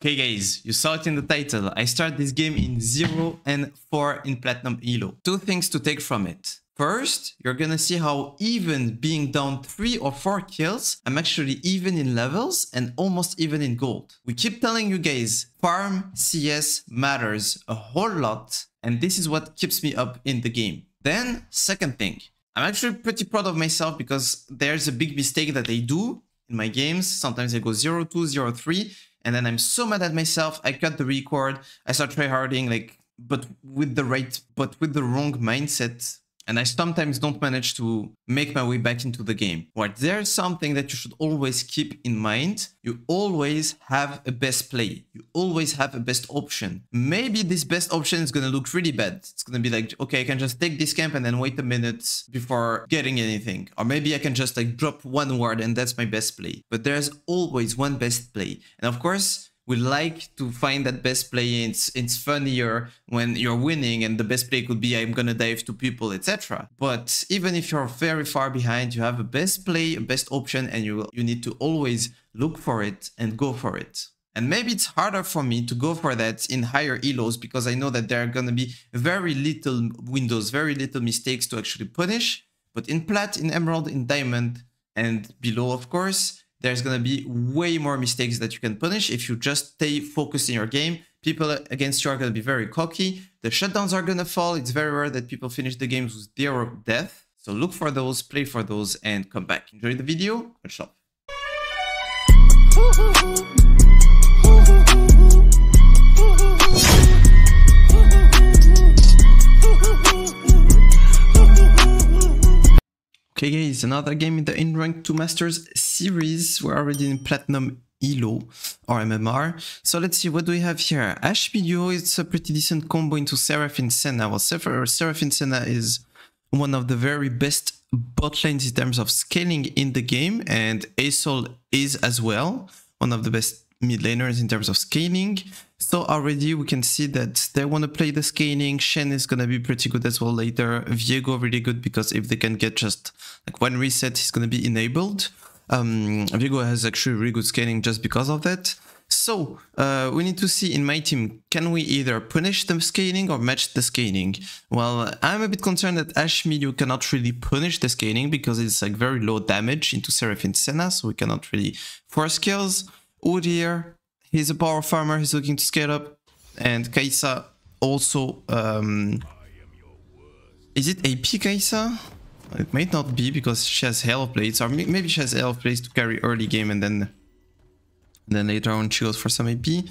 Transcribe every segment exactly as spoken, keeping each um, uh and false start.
Okay guys, you saw it in the title. I start this game in zero and four in Platinum Elo. Two things to take from it. First, you're gonna see how even being down three or four kills, I'm actually even in levels and almost even in gold. We keep telling you guys, farm C S matters a whole lot, and this is what keeps me up in the game. Then, second thing, I'm actually pretty proud of myself because there's a big mistake that I do in my games. Sometimes I go zero two, zero three, and then I'm so mad at myself, I cut the record, I start tryharding, like, but with the right, but with the wrong mindset. And I sometimes don't manage to make my way back into the game. But there's something that you should always keep in mind. You always have a best play. You always have a best option. Maybe this best option is going to look really bad. It's going to be like, okay, I can just take this camp and then wait a minute before getting anything. Or maybe I can just like drop one ward and that's my best play. But there's always one best play. And of course, we like to find that best play. It's, it's funnier when you're winning and the best play could be I'm gonna dive to people, et cetera. But even if you're very far behind, you have a best play, a best option, and you, you need to always look for it and go for it. And maybe it's harder for me to go for that in higher elos because I know that there are gonna be very little windows, very little mistakes to actually punish. But in Plat, in Emerald, in Diamond, and below, of course, there's going to be way more mistakes that you can punish if you just stay focused in your game. People against you are going to be very cocky. The shutdowns are going to fall. It's very rare that people finish the games with zero death. So look for those, play for those, and come back. Enjoy the video. Good job. Okay guys, another game in the in rank two Masters series. We're already in Platinum Elo or M M R. So let's see, what do we have here? Ashe Milio, it's a pretty decent combo into Seraphine Senna. Well, Seraphine Senna is one of the very best bot lanes in terms of scaling in the game, and Asol is as well one of the best mid laners in terms of scaling. So already we can see that they want to play the scaling. Shen is going to be pretty good as well later. Viego really good because if they can get just like one reset, he's going to be enabled. Um, Viego has actually really good scaling just because of that. So uh, we need to see in my team, can we either punish the scaling or match the scaling? Well, I'm a bit concerned that Ashe Milio cannot really punish the scaling because it's like very low damage into Seraphine Senna, so we cannot really force kills. Udyr, he's a power farmer, he's looking to scale up, and Kaisa also, um, is it A P Kaisa? It might not be because she has Hell Plates, or maybe she has Hell Plates to carry early game and then, and then later on she goes for some A P.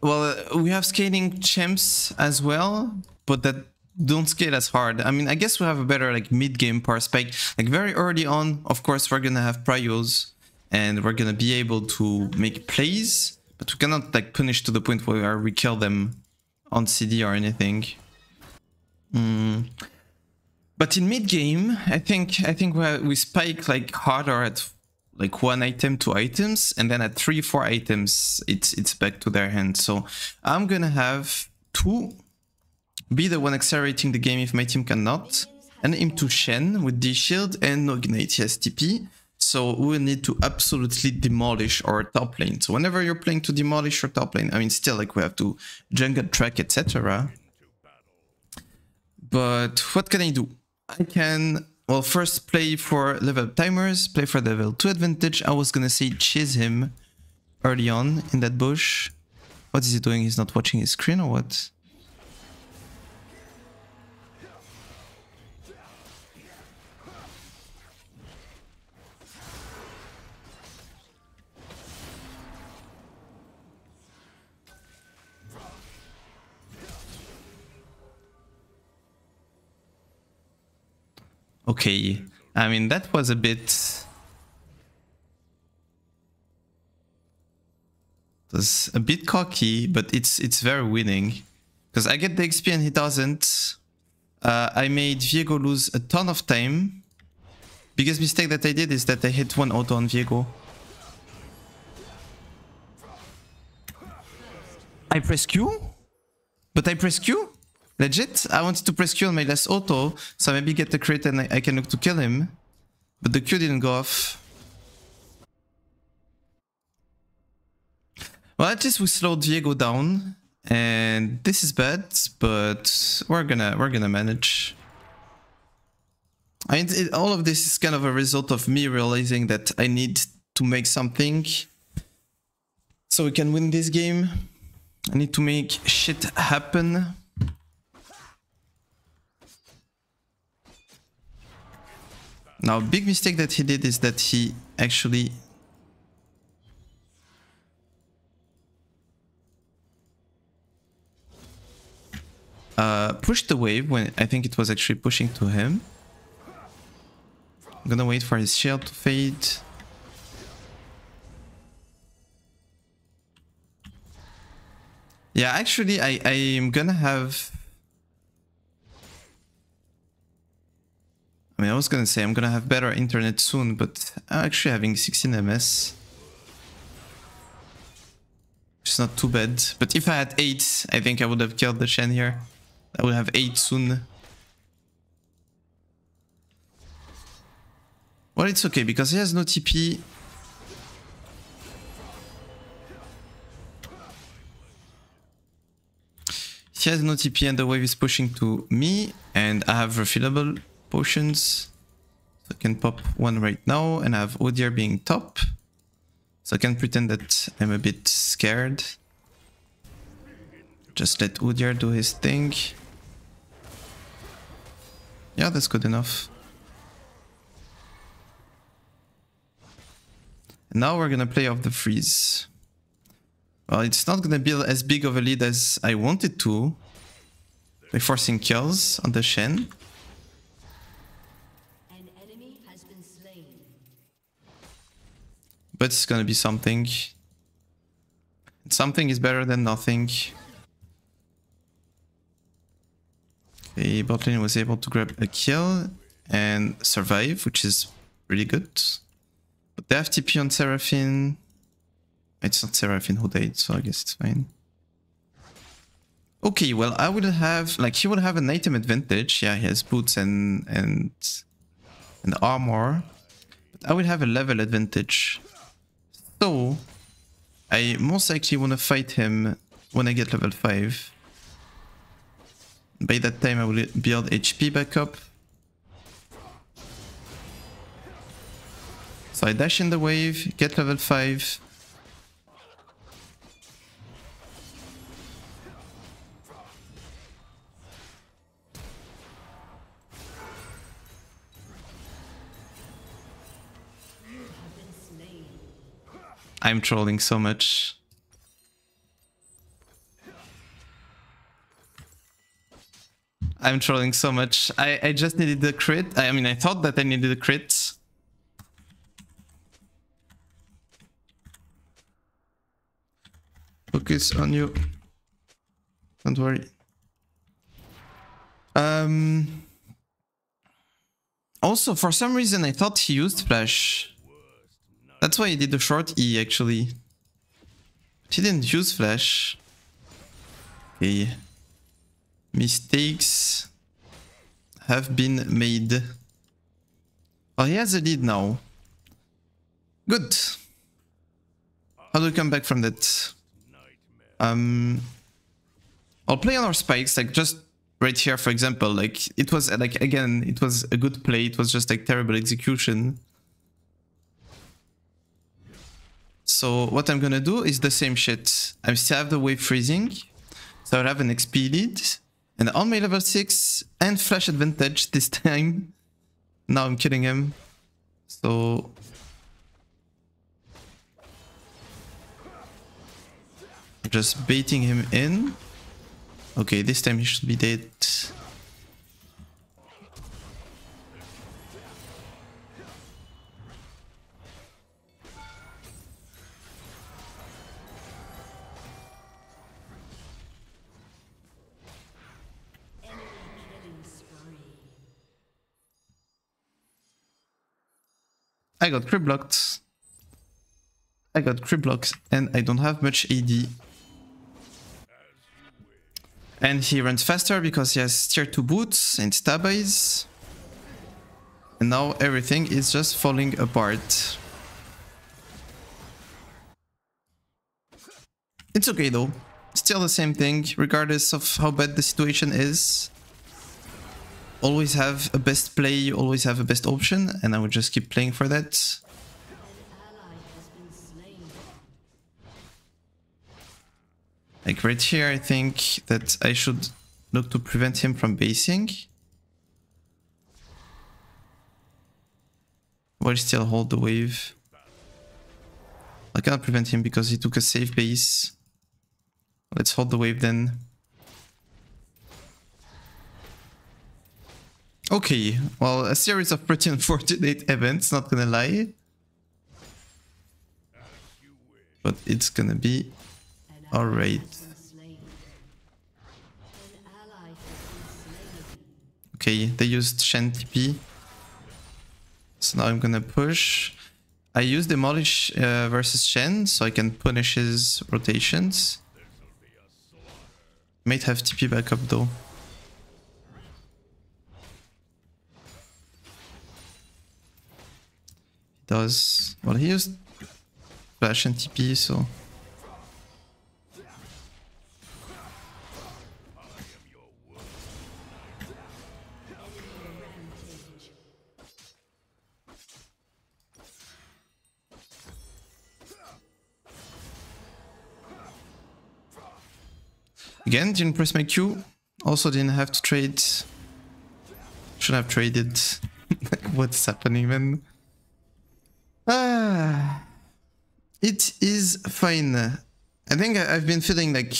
Well, uh, we have scaling champs as well, but that don't scale as hard. I mean, I guess we have a better like mid-game power spike. Like very early on, of course, we're gonna have prios. And we're gonna be able to make plays, but we cannot like punish to the point where we kill them on C D or anything. Mm. But in mid game, I think I think we we spike like harder at like one item, two items, and then at three, four items, it's it's back to their hand. So I'm gonna have to be the one accelerating the game if my team cannot, and aim to Shen with D shield and no ignite. He has T P. So we need to absolutely demolish our top lane. So whenever you're playing to demolish your top lane, I mean, still like we have to jungle track, et cetera. But what can I do? I can, well, first play for level up timers, play for level two advantage. I was gonna say chase him early on in that bush. What is he doing? He's not watching his screen or what? Okay, I mean, that was a bit... It was a bit cocky, but it's it's very winning. Because I get the X P and he doesn't. Uh, I made Viego lose a ton of time. Biggest mistake that I did is that I hit one auto on Viego. I press Q? But I press Q? Legit, I wanted to press Q on my last auto, so maybe get the crit and I, I can look to kill him. But the Q didn't go off. Well, at least we slowed Viego down, and this is bad, but we're gonna we're gonna manage. I mean, it, all of this is kind of a result of me realizing that I need to make something so we can win this game. I need to make shit happen. Now, big mistake that he did is that he actually... Uh, pushed the wave when I think it was actually pushing to him. I'm gonna wait for his shield to fade. Yeah, actually, I I'm gonna have... I mean, I was gonna say I'm gonna have better internet soon, but I'm actually having sixteen M S. It's not too bad. But if I had eight, I think I would have killed the Shen here. I would have eight soon. Well, it's okay, because he has no T P. He has no T P and the wave is pushing to me. And I have refillable potions. So I can pop one right now. And I have Udyr being top. So I can pretend that I'm a bit scared. Just let Udyr do his thing. Yeah, that's good enough. Now we're gonna play off the freeze. Well, it's not gonna be as big of a lead as I wanted to by forcing kills on the Shen. An enemy has been slain. But it's gonna be something. Something is better than nothing. Okay, bot lane was able to grab a kill and survive, which is really good. But they have T P on Seraphine. It's not Seraphine who died, so I guess it's fine. Okay, well, I would have... Like, he would have an item advantage. Yeah, he has boots and and, and armor. But I would have a level advantage. So, I most likely want to fight him when I get level five. By that time, I will build H P back up. So I dash in the wave, get level five. I'm trolling so much. I'm trolling so much. I, I just needed the crit. I, I mean, I thought that I needed a crit. Focus on you. Don't worry. Um, also, for some reason, I thought he used flash. That's why he did the short E, actually. But he didn't use flash. Okay. Mistakes have been made. Well, he has a lead now. Good. How do we come back from that? Um, I'll play on our spikes, like just right here, for example. Like, it was like, again, it was a good play. It was just like terrible execution. So what I'm gonna do is the same shit. I still have the wave freezing, so I'll have an X P lead, and on my level six and flash advantage this time. Now I'm killing him. So. Just baiting him in. Okay, this time he should be dead. I got crib blocked. I got crib blocks and I don't have much A D. And he runs faster because he has tier two boots and stab eyes. And now everything is just falling apart. It's okay though. Still the same thing, regardless of how bad the situation is. Always have a best play, you always have a best option, and I would just keep playing for that. Like right here, I think that I should look to prevent him from basing. While still hold the wave. I cannot prevent him because he took a safe base. Let's hold the wave then. Okay, well, a series of pretty unfortunate events, not gonna lie. But it's gonna be alright. Okay, they used Shen T P. So now I'm gonna push. I use Demolish uh, versus Shen, so I can punish his rotations. Might have T P backup though. He does. Well, he used Flash and T P, so. Again, didn't press my Q. Also didn't have to trade. Should have traded. Like, what's happening, man? Ah, it is fine. I think I've been feeling like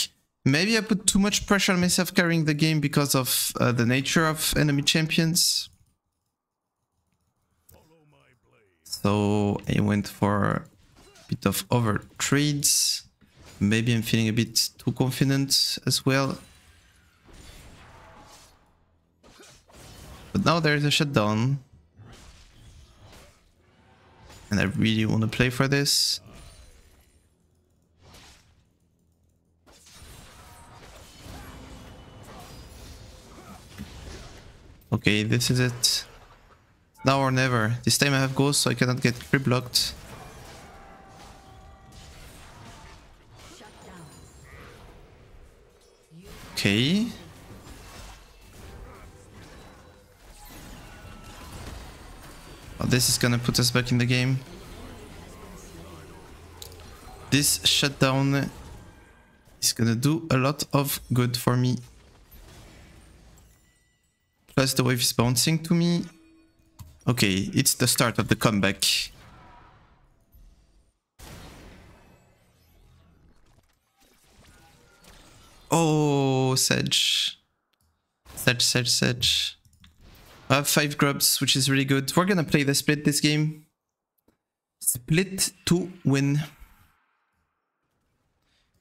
maybe I put too much pressure on myself carrying the game because of uh, the nature of enemy champions. So I went for a bit of over trades. Maybe I'm feeling a bit too confident as well. But now there is a shutdown. And I really want to play for this. Okay, this is it. Now or never. This time I have Ghost, so I cannot get pre-blocked. Okay. Well, this is gonna put us back in the game. This shutdown is gonna do a lot of good for me. Plus the wave is bouncing to me. Okay, it's the start of the comeback. Oh, Sedge. Sedge, Sedge, Sedge. I have five grubs, which is really good. We're gonna play the split this game. Split to win.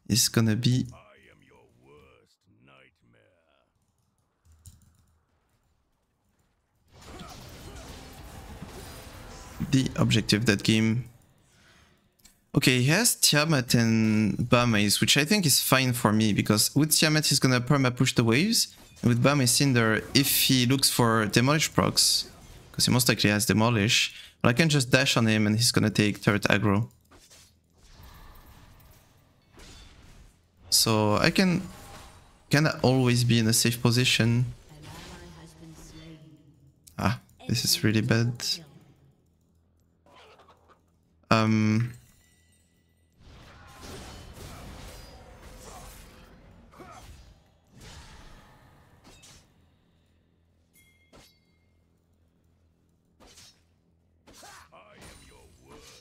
It's gonna be... I am your worst nightmare. The objective that game. Okay, he has Tiamat and Bammes, which I think is fine for me, because with Tiamat he's gonna perma push the waves, and with Bammes Cinder, if he looks for Demolish procs, because he most likely has Demolish, but I can just dash on him and he's gonna take turret aggro. So I can kinda always be in a safe position. Ah, this is really bad. Um...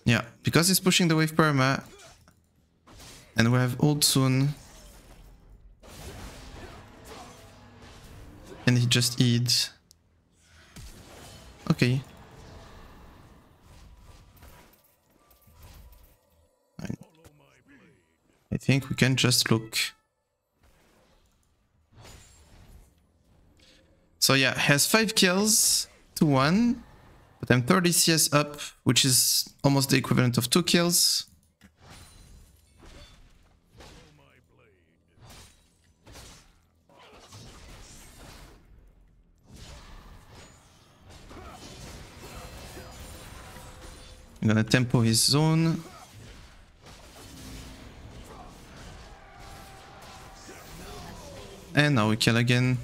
Yeah, because he's pushing the wave perma, and we have ult soon, and he just eats. Okay. I think we can just look. So yeah, has five kills to one. But I'm thirty C S up, which is almost the equivalent of two kills. I'm gonna tempo his zone. And now we kill again.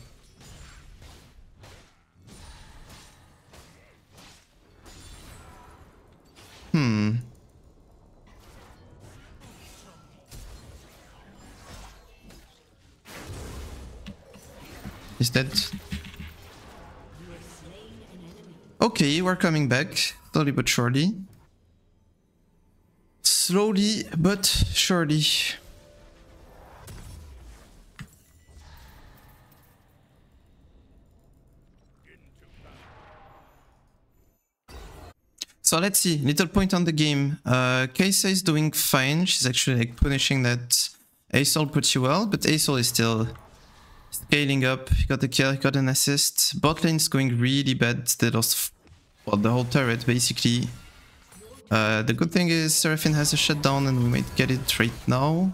Hmm. Is that... Okay, we're coming back, slowly but surely. Slowly but surely. So let's see, little point on the game. Uh, Kaisa is doing fine, she's actually like punishing that Asol pretty well, but Asol is still scaling up. He got the kill, he got an assist. Bot lane's going really bad, they lost well, the whole turret basically. Uh, the good thing is Seraphine has a shutdown and we might get it right now.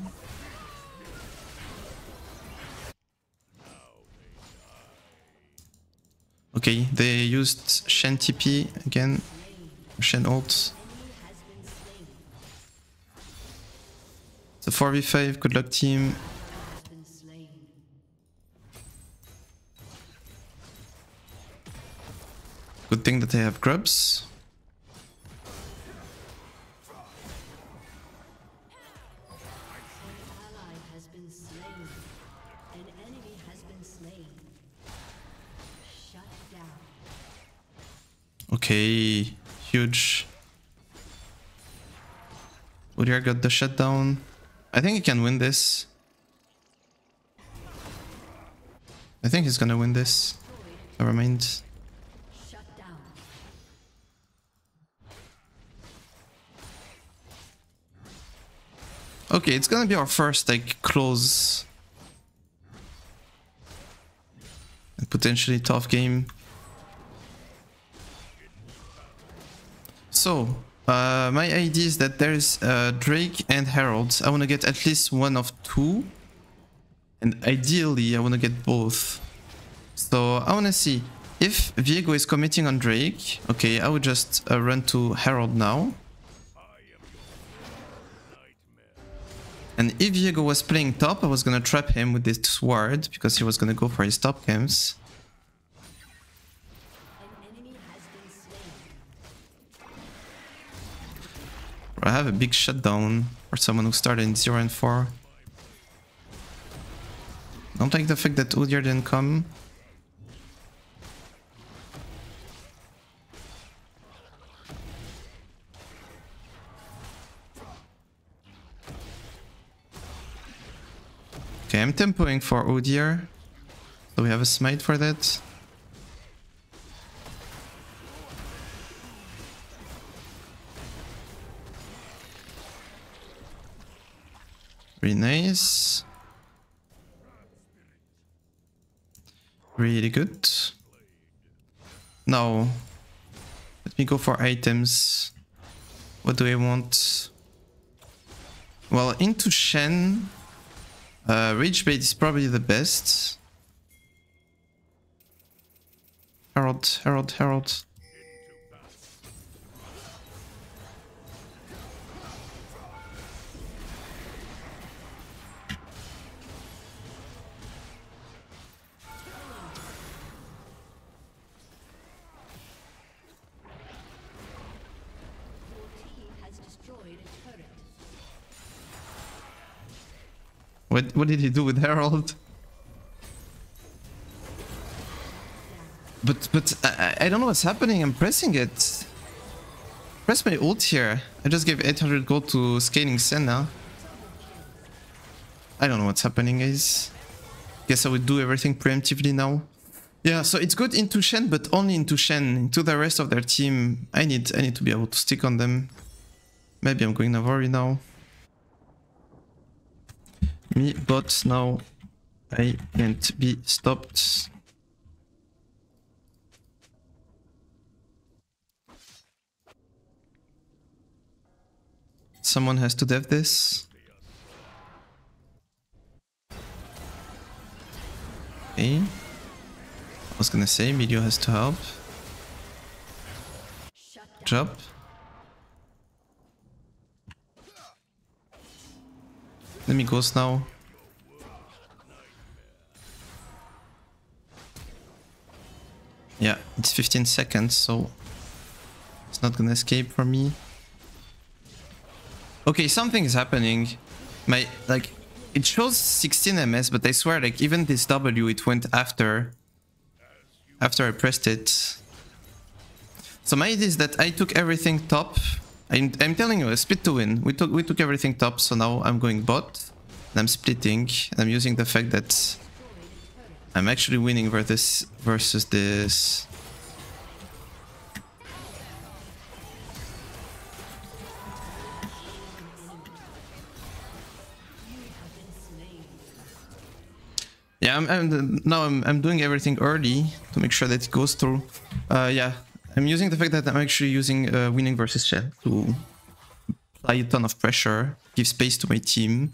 Okay, they used Shen T P again. Shen ult. It's a four v five, good luck team. Good thing that they have grubs. Okay, huge. Udyr got the shutdown. I think he can win this. I think he's gonna win this. Never mind. Okay, it's gonna be our first like close and potentially tough game. So, uh, my idea is that there's uh, Drake and Harold. I want to get at least one of two. And ideally, I want to get both. So, I want to see. If Viego is committing on Drake, okay, I would just uh, run to Harold now. And if Viego was playing top, I was going to trap him with this sword, because he was going to go for his top camps. I have a big shutdown for someone who started in zero and four. Don't like the fact that Udyr didn't come. Okay, I'm tempoing for Udyr. So we have a smite for that. Very nice. Really good. Now, let me go for items. What do I want? Well, into Shen. Uh, Rage Bait is probably the best. Harold, Harold, Harold. What, what did he do with Harold? But but I, I don't know what's happening. I'm pressing it. Press my ult here. I just gave eight hundred gold to scaling Senna. I don't know what's happening, guys. Guess I would do everything preemptively now. Yeah, so it's good into Shen, but only into Shen. Into the rest of their team, I need I need to be able to stick on them. Maybe I'm going Navari now. Me bot now, I can't be stopped. Someone has to dev this. Okay. I was gonna say Milio has to help. Good job. Let me ghost now. Yeah, it's fifteen seconds, so it's not gonna escape from me. Okay, something is happening. My, like, it shows sixteen M S, but I swear, like, even this W, it went after, after I pressed it. So my idea is that I took everything top. I'm, I'm telling you, split to win. We took, we took everything top, so now I'm going bot. And I'm splitting, and I'm using the fact that I'm actually winning versus, versus this. Yeah, I'm, I'm now I'm, I'm doing everything early to make sure that it goes through. Uh, yeah, I'm using the fact that I'm actually using uh, winning versus Shen to apply a ton of pressure, give space to my team.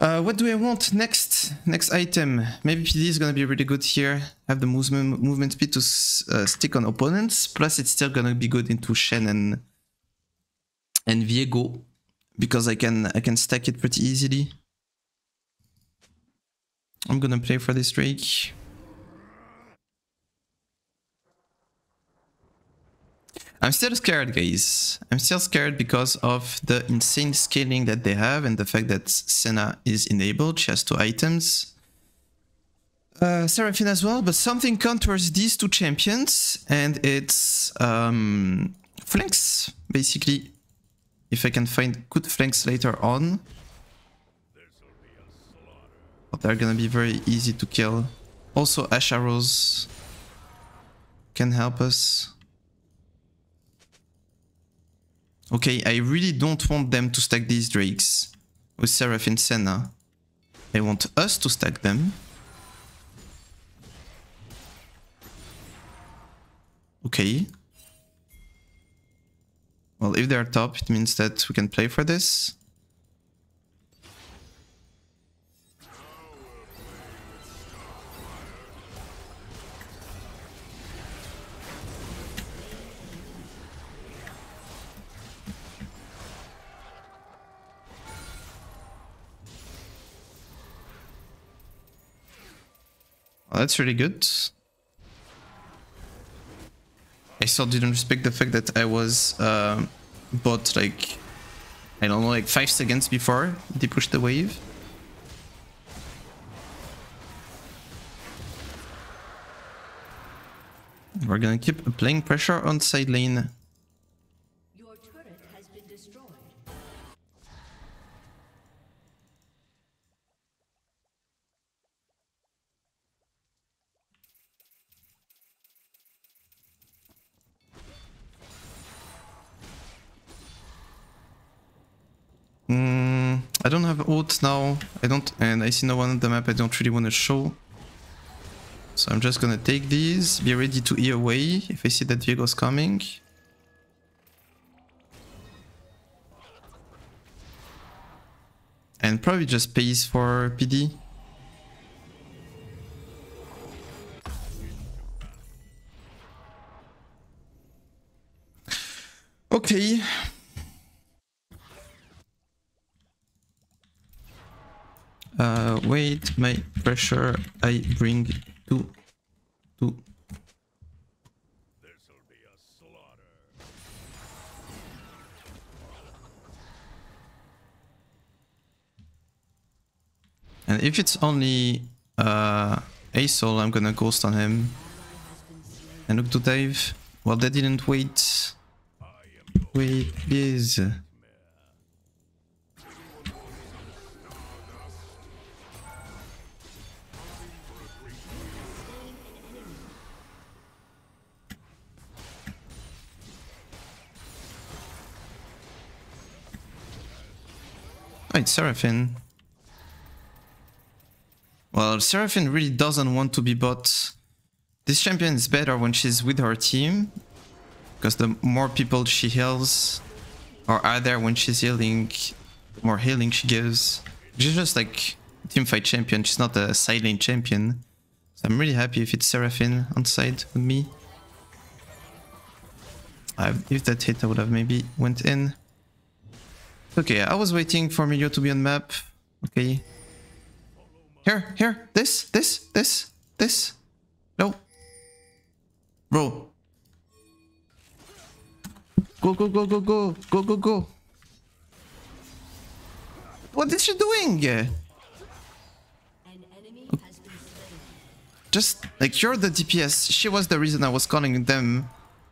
Uh, what do I want next? Next item. Maybe P D is gonna be really good here. Have the movement movement speed to uh, stick on opponents. Plus, it's still gonna be good into Shen and and Viego because I can I can stack it pretty easily. I'm gonna play for this Drake. I'm still scared, guys. I'm still scared because of the insane scaling that they have and the fact that Senna is enabled. She has two items. Uh, Seraphine as well, but something counters these two champions and it's um, flanks, basically. If I can find good flanks later on. But they're gonna be very easy to kill. Also, Ashe arrows can help us. Okay, I really don't want them to stack these Drakes with Seraphine and Senna. I want us to stack them. Okay. Well, if they're top, it means that we can play for this. That's really good. I still didn't respect the fact that I was uh, bot like, I don't know, like five seconds before they pushed the wave. We're gonna keep applying pressure on side lane. Your turret has been destroyed. Mm, I don't have ult now. I don't, and I see no one on the map. I don't really want to show. So I'm just gonna take these. Be ready to E away if I see that Viego's coming. And probably just pays for P D. Okay. Uh, wait, my pressure I bring to to this will be a slaughter. And if it's only uh Asol, I'm gonna ghost on him. And look to dive. Well, they didn't wait. Wait, please. Oh, it's Seraphine. Well, Seraphine really doesn't want to be bot. This champion is better when she's with her team, because the more people she heals, or either when she's healing, the more healing she gives. She's just like teamfight champion, she's not a side lane champion. So I'm really happy if it's Seraphine on side with me. I, if that hit, I would have maybe went in. Okay, I was waiting for Milio to be on map. Okay. Here, here, this, this, this, this. No. Bro. Go, go, go, go, go. Go, go, go. What is she doing? Just, like, you're the D P S. She was the reason I was calling them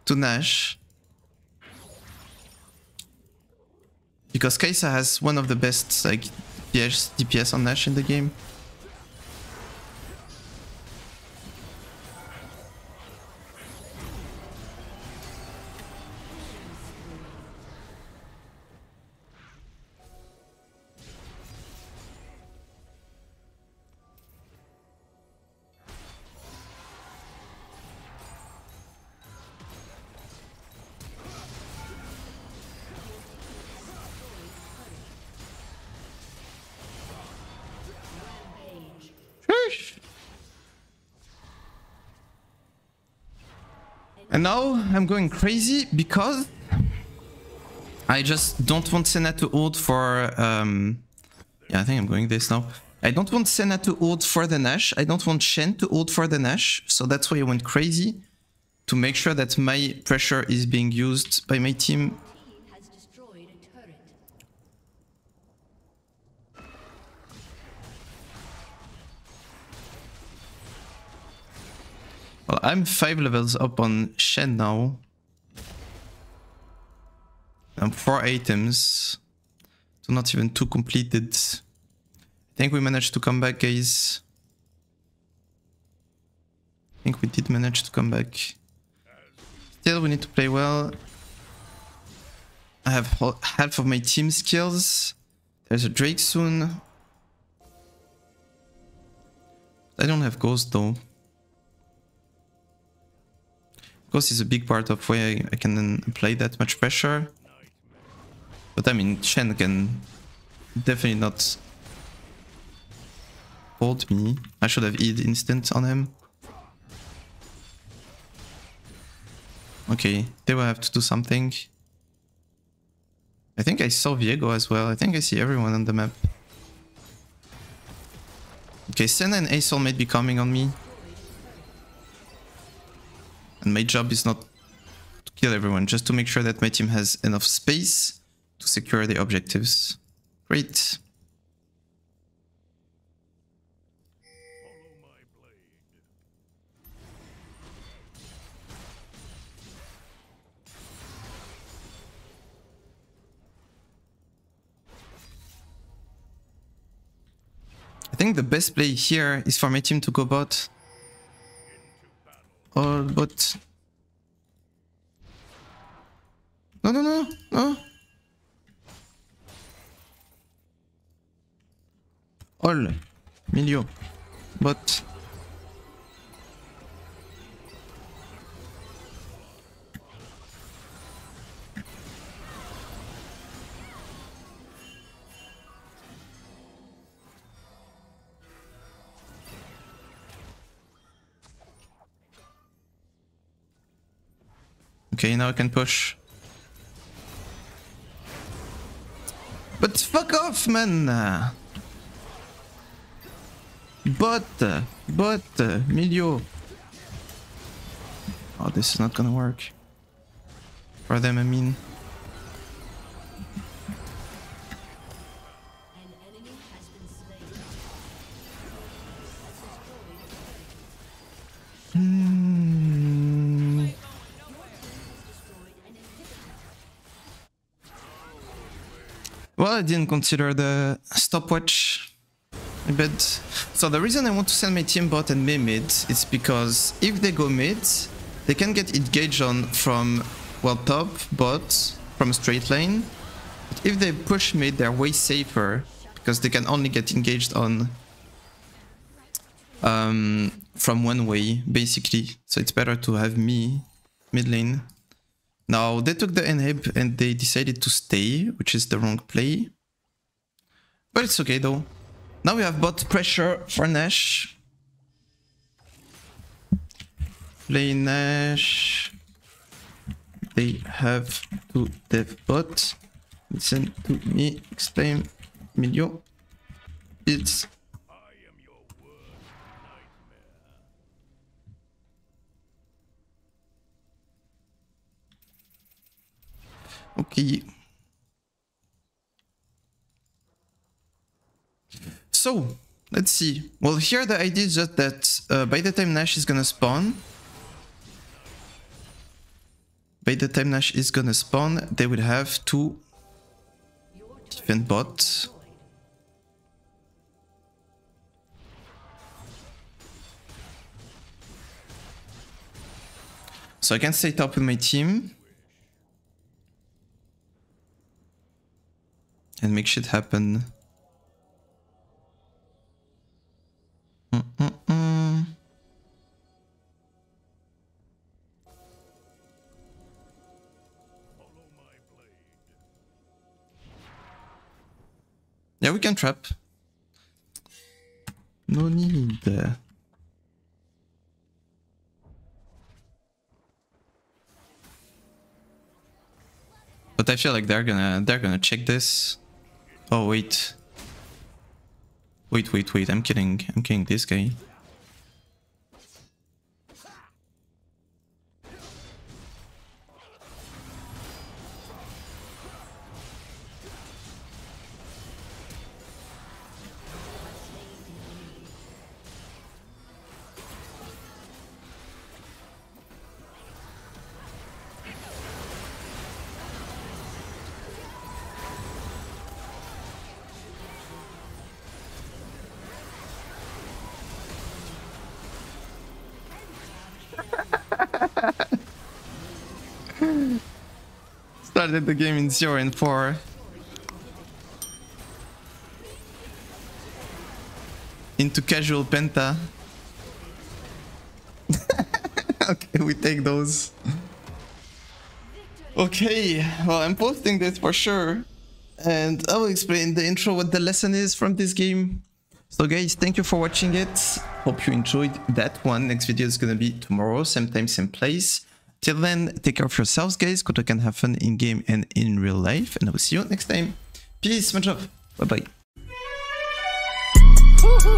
to Nash. Because Kaisa has one of the best, like, D P S on Nash in the game. And now I'm going crazy because I just don't want Senna to ult for... Um, yeah, I think I'm going this now. I don't want Senna to ult for the Nash. I don't want Shen to ult for the Nash. So that's why I went crazy. To make sure that my pressure is being used by my team. Well, I'm five levels up on Shen now. I'm four items. So not even two completed. I think we managed to come back, guys. I think we did manage to come back. Still, we need to play well. I have half of my team skills. There's a Drake soon. I don't have Ghost though. Ghost is a big part of why I can apply that much pressure. But I mean, Shen can definitely not hold me. I should have E D instant on him. Okay, they will have to do something. I think I saw Viego as well. I think I see everyone on the map. Okay, Senna and Asol might be coming on me. And my job is not to kill everyone, just to make sure that my team has enough space to secure the objectives. Great. I think the best play here is for my team to go bot. Or but no no no no all Milio but okay, now I can push. But fuck off, man! But, but, Milio. Oh, this is not gonna work. For them, I mean. Well, I didn't consider the stopwatch a bit. So the reason I want to send my team bot and me mid is because if they go mid, they can get engaged on from, well, top, bot, from a straight lane. But if they push mid, they're way safer because they can only get engaged on um, from one way, basically. So it's better to have me mid lane. Now, they took the inhib and they decided to stay, which is the wrong play. But it's okay, though. Now we have bot pressure for Nash. Play Nash. They have to dev bot. Listen to me. Explain Milio. It's... Okay. So, let's see. Well, here the idea is just that uh, by the time Nash is gonna spawn... By the time Nash is gonna spawn, they will have two defend bots. So I can stay top with my team and make shit happen. Mm-mm-mm. Yeah, we can trap. No need. But I feel like they're gonna they're gonna check this. Oh wait. Wait, wait, wait, I'm kidding. I'm killing this guy. Started the game in zero and four. Into casual penta. Okay, we take those. Okay, well, I'm posting this for sure. And I will explain in the intro what the lesson is from this game. So guys, thank you for watching it. Hope you enjoyed that one. Next video is gonna be tomorrow, same time, same place. Till then, take care of yourselves, guys. Go and have fun in game and in real life. And I will see you next time. Peace, much love. Bye bye.